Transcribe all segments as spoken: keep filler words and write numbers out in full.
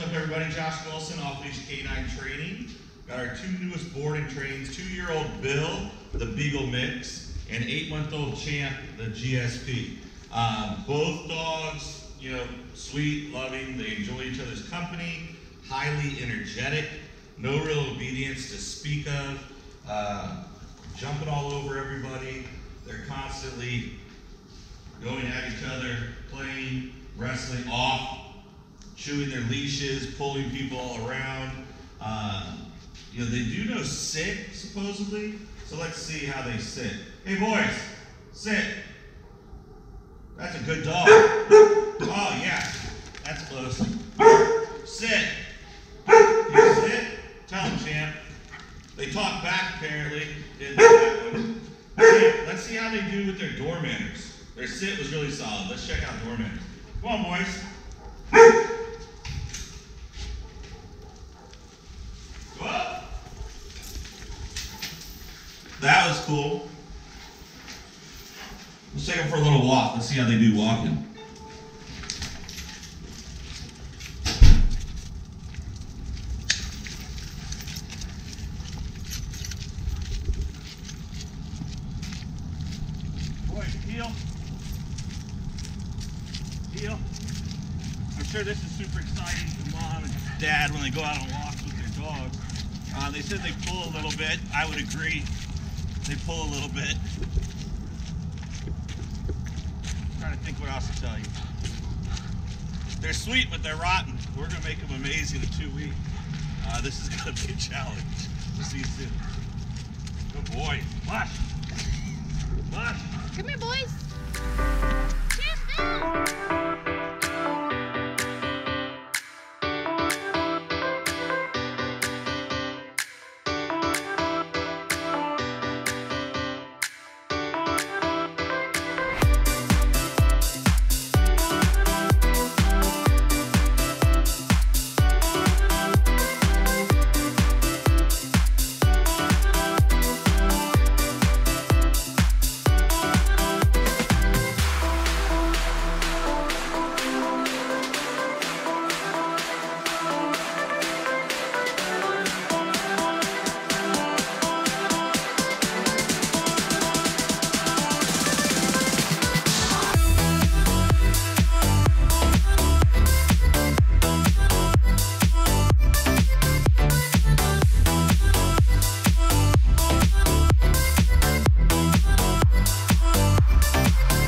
What's up, everybody? Josh Wilson, Off Leash K nine Training. Got our two newest boarding trains, two-year-old Bill, the Beagle Mix, and eight-month-old Champ, the G S P. Um, both dogs, you know, sweet, loving, they enjoy each other's company, highly energetic, no real obedience to speak of, uh, jumping all over everybody. They're constantly going at each other, playing, wrestling off, chewing their leashes, pulling people all around. Uh, you know, they do know sit, supposedly. So let's see how they sit. Hey, boys, sit. That's a good dog. Oh, yeah, that's close. Sit. You sit? Tell them, Champ. They talk back, apparently. Didn't do that one. Hey, let's see how they do with their door manners. Their sit was really solid. Let's check out door manners. Come on, boys. That was cool. Let's take them for a little walk. Let's see how they do walking. Boy, heel. Heel. I'm sure this is super exciting for mom and dad when they go out on walks with their dogs. Uh, they said they pull a little bit. I would agree. They pull a little bit. I'm trying to think what else to tell you. They're sweet, but they're rotten. We're going to make them amazing in two weeks. Uh, this is going to be a challenge. We'll see you soon. Good boy. Lush. Lush. Come here, boys. Champ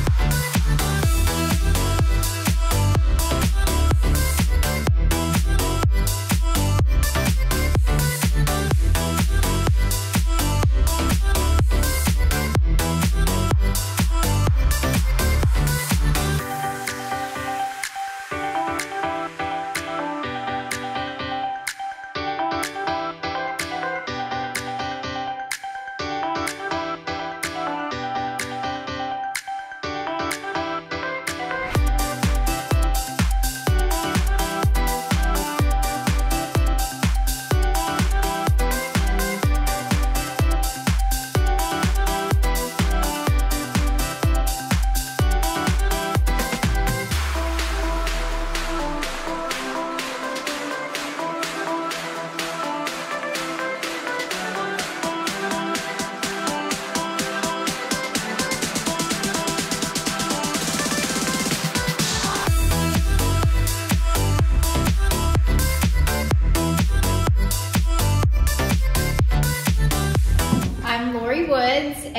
Bill.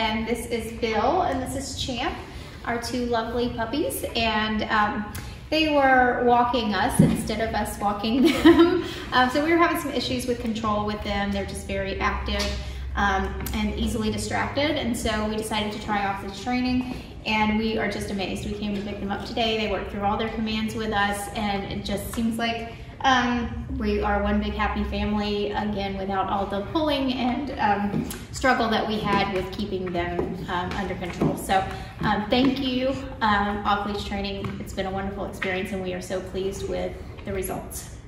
And this is Bill and this is Champ, our two lovely puppies, and um, they were walking us instead of us walking them. um, so we were having some issues with control with them. They're just very active um, and easily distracted, and so we decided to try off this training, and we are just amazed. We came to pick them up today. They worked through all their commands with us, and it just seems like Um, we are one big happy family, again, without all the pulling and um, struggle that we had with keeping them um, under control. So um, thank you, um, Off Leash Training. It's been a wonderful experience, and we are so pleased with the results.